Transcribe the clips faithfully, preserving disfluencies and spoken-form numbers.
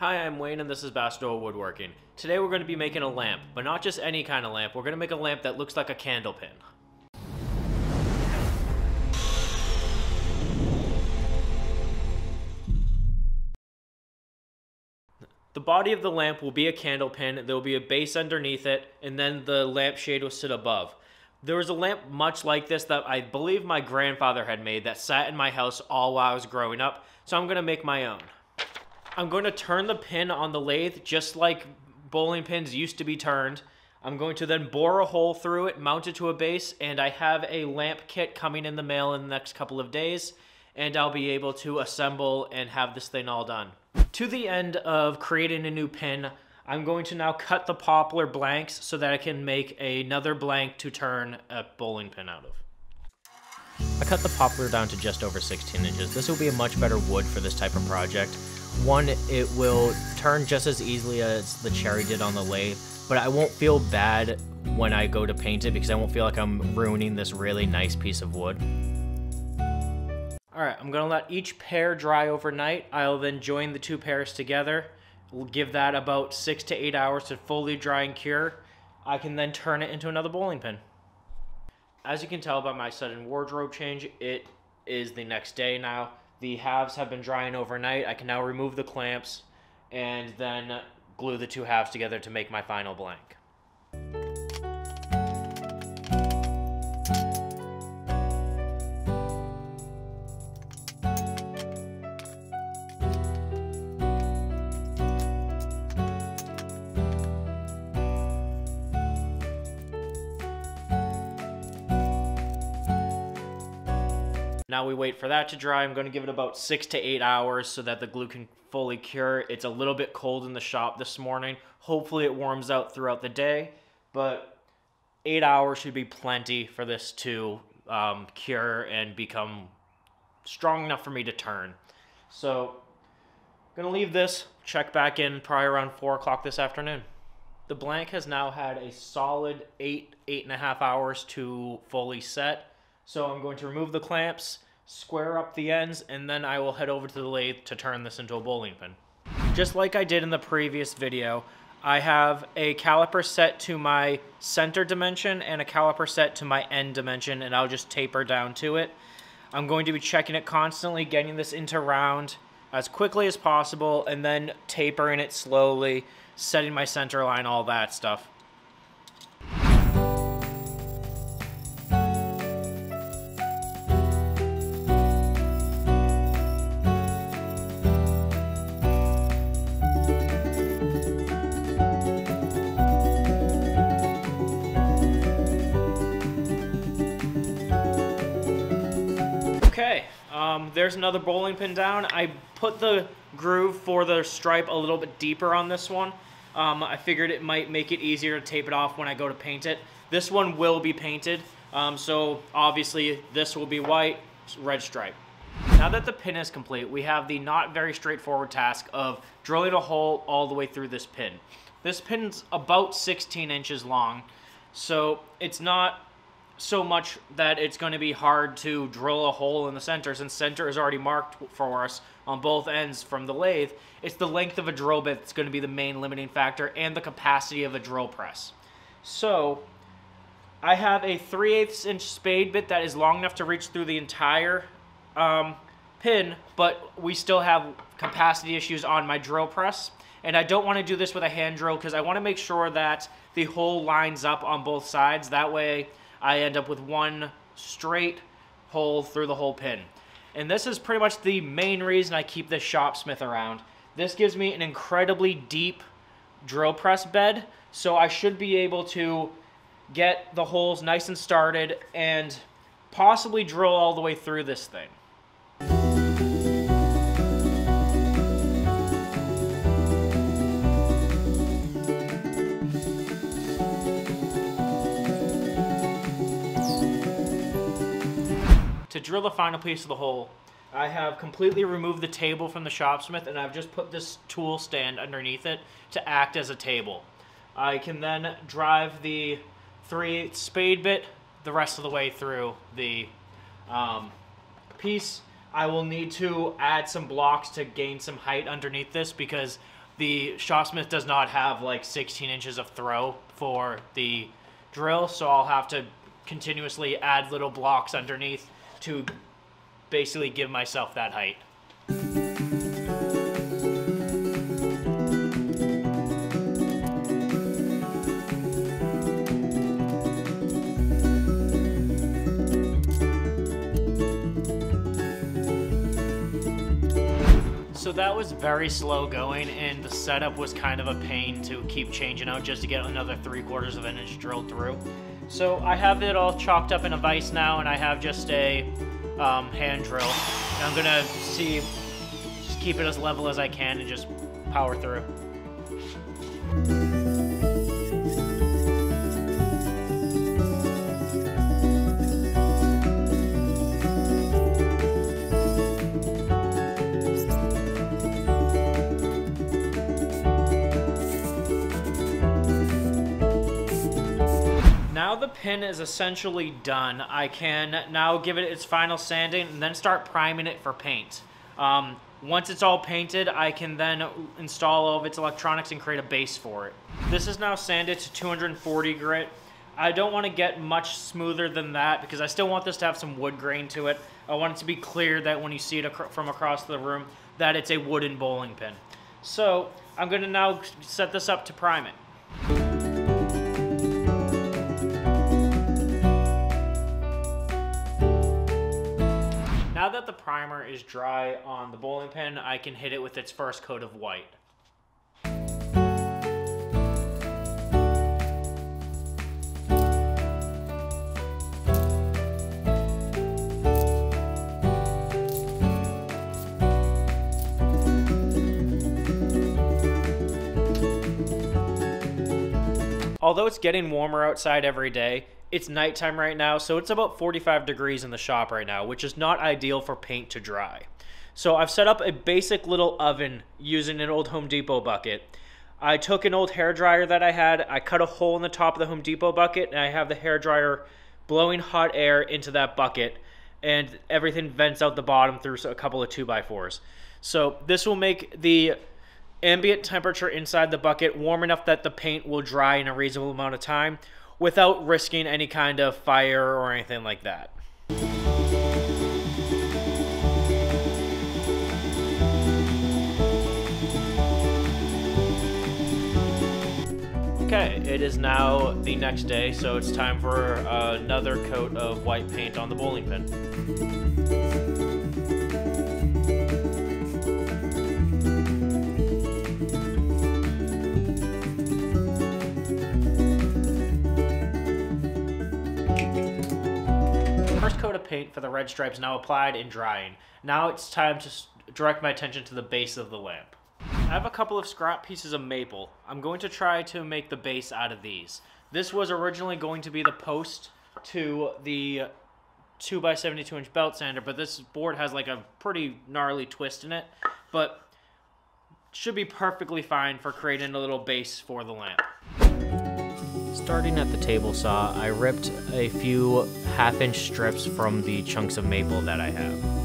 Hi, I'm Wayne and this is Bassador Woodworking. Today we're going to be making a lamp, but not just any kind of lamp. We're going to make a lamp that looks like a candlepin. The body of the lamp will be a candlepin. There will be a base underneath it, and then the lampshade will sit above. There was a lamp much like this that I believe my grandfather had made that sat in my house all while I was growing up, so I'm going to make my own. I'm going to turn the pin on the lathe just like bowling pins used to be turned. I'm going to then bore a hole through it, mount it to a base, and I have a lamp kit coming in the mail in the next couple of days, and I'll be able to assemble and have this thing all done. To the end of creating a new pin, I'm going to now cut the poplar blanks so that I can make another blank to turn a bowling pin out of. I cut the poplar down to just over sixteen inches. This will be a much better wood for this type of project. One, it will turn just as easily as the cherry did on the lathe, but I won't feel bad when I go to paint it because I won't feel like I'm ruining this really nice piece of wood. All right, I'm gonna let each pair dry overnight. I'll then join the two pairs together. We'll give that about six to eight hours to fully dry and cure. I can then turn it into another bowling pin. As you can tell by my sudden wardrobe change, it is the next day now. The halves have been drying overnight. I can now remove the clamps and then glue the two halves together to make my final blank. Now we wait for that to dry. I'm going to give it about six to eight hours so that the glue can fully cure. It's a little bit cold in the shop this morning. Hopefully it warms out throughout the day, but eight hours should be plenty for this to um, cure and become strong enough for me to turn. So I'm going to leave this, check back in probably around four o'clock this afternoon. The blank has now had a solid eight, eight and a half hours to fully set. So I'm going to remove the clamps, square up the ends, and then I will head over to the lathe to turn this into a bowling pin. Just like I did in the previous video, I have a caliper set to my center dimension and a caliper set to my end dimension, and I'll just taper down to it. I'm going to be checking it constantly, getting this into round as quickly as possible, and then tapering it slowly, setting my center line, all that stuff. Okay, um, there's another bowling pin down. I put the groove for the stripe a little bit deeper on this one. Um, I figured it might make it easier to tape it off when I go to paint it. This one will be painted, um, so obviously this will be white, red stripe. Now that the pin is complete, we have the not very straightforward task of drilling a hole all the way through this pin. This pin's about sixteen inches long, so it's not so much that it's going to be hard to drill a hole in the center, since center is already marked for us on both ends from the lathe. It's the length of a drill bit that's going to be the main limiting factor, and the capacity of a drill press. So I have a three eighths inch spade bit that is long enough to reach through the entire um, pin, but we still have capacity issues on my drill press. And I don't want to do this with a hand drill because I want to make sure that the hole lines up on both sides. That way I end up with one straight hole through the whole pin. And this is pretty much the main reason I keep this Shopsmith around. This gives me an incredibly deep drill press bed, so I should be able to get the holes nice and started and possibly drill all the way through this thing. To drill the final piece of the hole, I have completely removed the table from the Shopsmith, and I've just put this tool stand underneath it to act as a table. I can then drive the three eighths spade bit the rest of the way through the um, piece. I will need to add some blocks to gain some height underneath this because The Shopsmith does not have like sixteen inches of throw for the drill, so I'll have to continuously add little blocks underneath to basically give myself that height. So that was very slow going, and the setup was kind of a pain to keep changing out just to get another three quarters of an inch drilled through. So I have it all chopped up in a vise now, and I have just a um, hand drill. And I'm gonna see, just keep it as level as I can and just power through. Now the pin is essentially done. I can now give it its final sanding and then start priming it for paint. Um, once it's all painted, I can then install all of its electronics and create a base for it. This is now sanded to two hundred forty grit. I don't want to get much smoother than that because I still want this to have some wood grain to it. I want it to be clear that when you see it ac- from across the room that it's a wooden bowling pin. So I'm going to now set this up to prime it. Now that the primer is dry on the bowling pin, I can hit it with its first coat of white. Although it's getting warmer outside every day, it's nighttime right now, so it's about forty-five degrees in the shop right now, which is not ideal for paint to dry. So I've set up a basic little oven using an old Home Depot bucket. I took an old hairdryer that I had, I cut a hole in the top of the Home Depot bucket, and I have the hairdryer blowing hot air into that bucket, and everything vents out the bottom through a couple of two by fours. So this will make the ambient temperature inside the bucket warm enough that the paint will dry in a reasonable amount of time, without risking any kind of fire or anything like that. Okay, it is now the next day, so it's time for another coat of white paint on the bowling pin. Coat of paint for the red stripes now applied and drying. Now it's time to direct my attention to the base of the lamp. I have a couple of scrap pieces of maple. I'm going to try to make the base out of these. This was originally going to be the post to the two by seventy-two inch belt sander, but this board has like a pretty gnarly twist in it, but should be perfectly fine for creating a little base for the lamp. Starting at the table saw, I ripped a few half-inch strips from the chunks of maple that I have.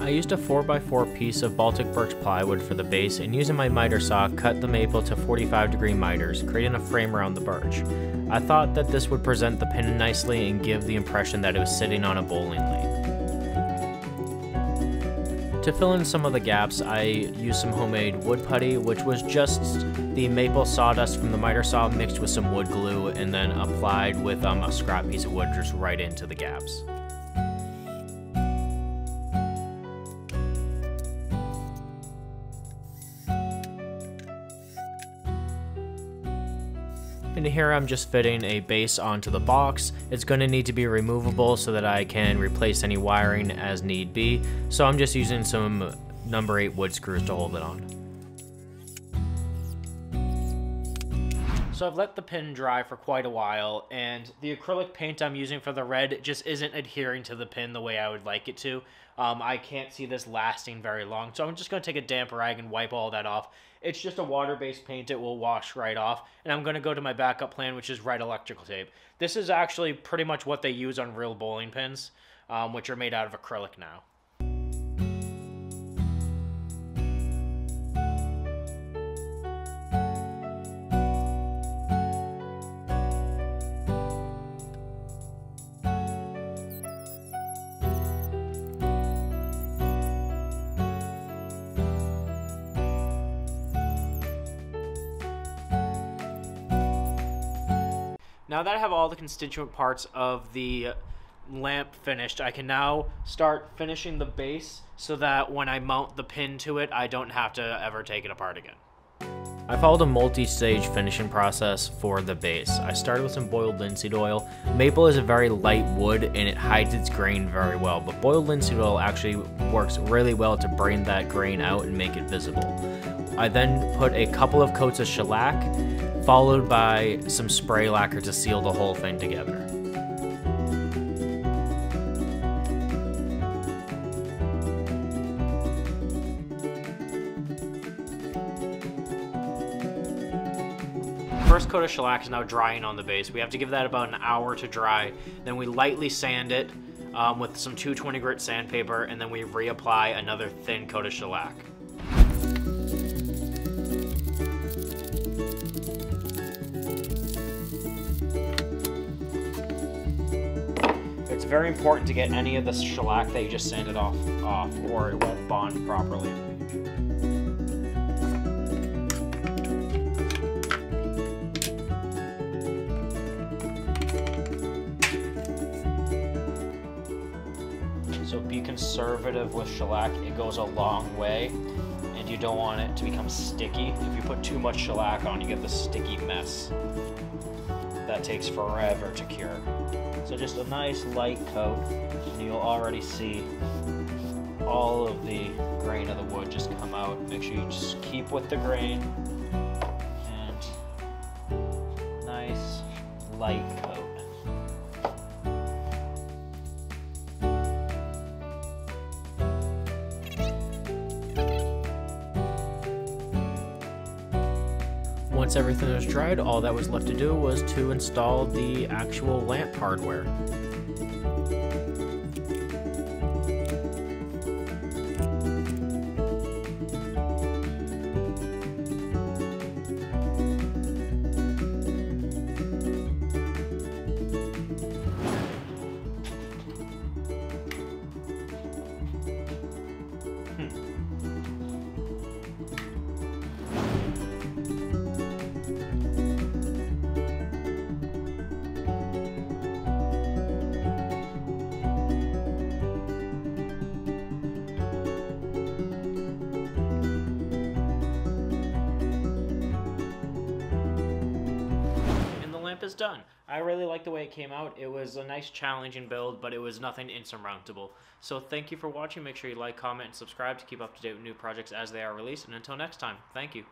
I used a four by four piece of Baltic birch plywood for the base, and using my miter saw, cut the maple to forty-five degree miters, creating a frame around the birch. I thought that this would present the pin nicely and give the impression that it was sitting on a bowling lane. To fill in some of the gaps, I used some homemade wood putty, which was just the maple sawdust from the miter saw mixed with some wood glue and then applied with um, a scrap piece of wood just right into the gaps. And here I'm just fitting a base onto the box. It's going to need to be removable so that I can replace any wiring as need be. So I'm just using some number eight wood screws to hold it on. So I've let the pin dry for quite a while, and the acrylic paint I'm using for the red just isn't adhering to the pin the way I would like it to. Um, I can't see this lasting very long, so I'm just going to take a damp rag and wipe all that off It's just a water-based paint. It will wash right off. And I'm going to go to my backup plan, which is red electrical tape. This is actually pretty much what they use on real bowling pins, um, which are made out of acrylic now. Now that I have all the constituent parts of the lamp finished, I can now start finishing the base so that when I mount the pin to it, I don't have to ever take it apart again. I followed a multi-stage finishing process for the base. I started with some boiled linseed oil. Maple is a very light wood and it hides its grain very well, but boiled linseed oil actually works really well to bring that grain out and make it visible. I then put a couple of coats of shellac, followed by some spray lacquer to seal the whole thing together. First coat of shellac is now drying on the base. We have to give that about an hour to dry. Then we lightly sand it um, with some two twenty grit sandpaper, and then we reapply another thin coat of shellac. It's very important to get any of the shellac that you just sanded off off, or it won't bond properly. So be conservative with shellac. It goes a long way, and you don't want it to become sticky. If you put too much shellac on, you get this sticky mess that takes forever to cure. So just a nice light coat, and you'll already see all of the grain of the wood just come out. Make sure you just keep with the grain, and nice light coat. Once everything was dried, all that was left to do was to install the actual lamp hardware. Is done. I really like the way it came out. It was a nice challenging build, but it was nothing insurmountable. So thank you for watching. Make sure you like, comment, and subscribe to keep up to date with new projects as they are released. And until next time, thank you.